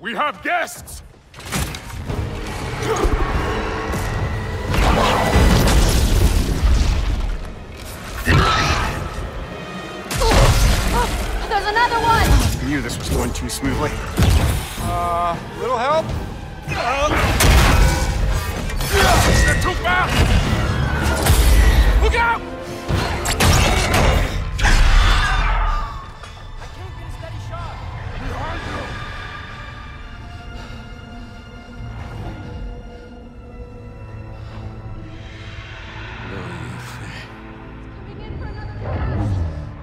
We have guests! There's another one! I knew this was going too smoothly. Little help? They're too fast! Look out! I can't get a steady shot. Who are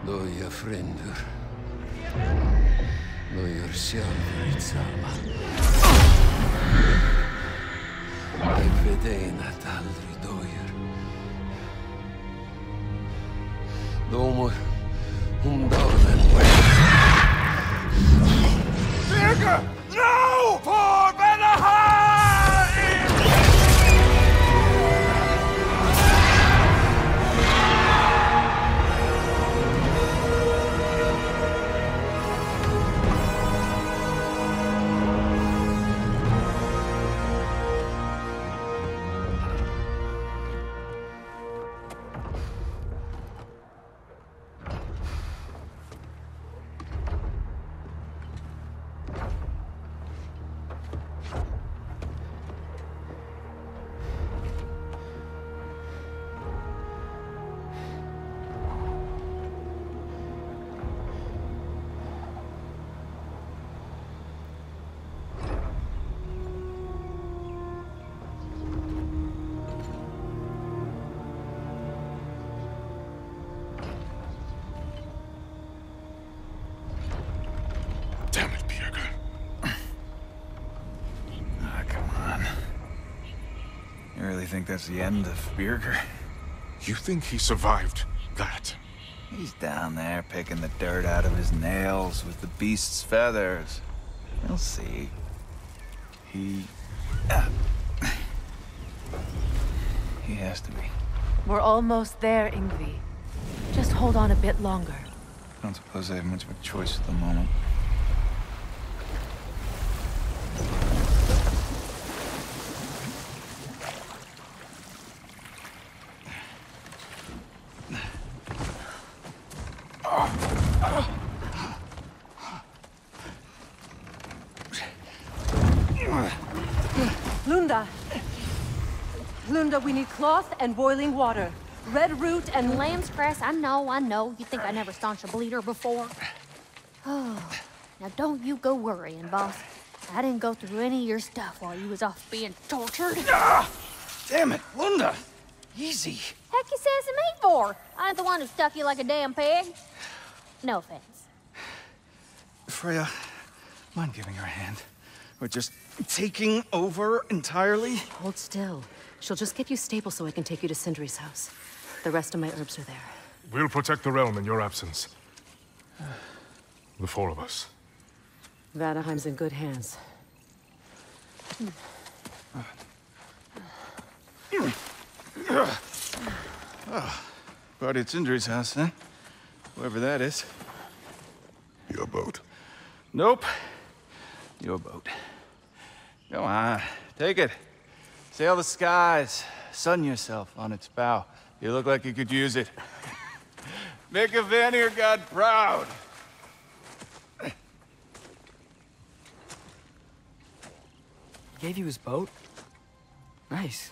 you? Loya Frender. Loya Sjölvritsama. Bedénat aldrig döjer. Domor, dagen. Birgir, no! For Vanir! I think that's the end of Birgir. You think he survived that? He's down there picking the dirt out of his nails with the beast's feathers. You'll see. He has to be. We're almost there, Ingvi. Just hold on a bit longer. I don't suppose I have much of a choice at the moment. Lunda, we need cloth and boiling water. Red root and lamb's grass. I know. You think I never staunched a bleeder before? Oh, now don't you go worrying, boss. I didn't go through any of your stuff while you was off being tortured. Ah! Damn it, Lunda! Easy. Heck you says to me for? I ain't the one who stuck you like a damn pig. No offense. Freya, mind giving her a hand? We're just taking over entirely? Hold still. She'll just get you stable so I can take you to Sindri's house. The rest of my herbs are there. We'll protect the realm in your absence. The four of us. Vanaheim's in good hands. Party at Sindri's house, then? Whoever that is. Your boat. Nope. Your boat. Come on, take it. Sail the skies, sun yourself on its bow. You look like you could use it. Make a Vanir god proud. Gave you his boat? Nice.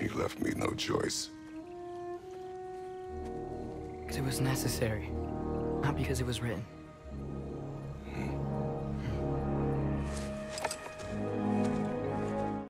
He left me no choice. Because it was necessary, not because it was written.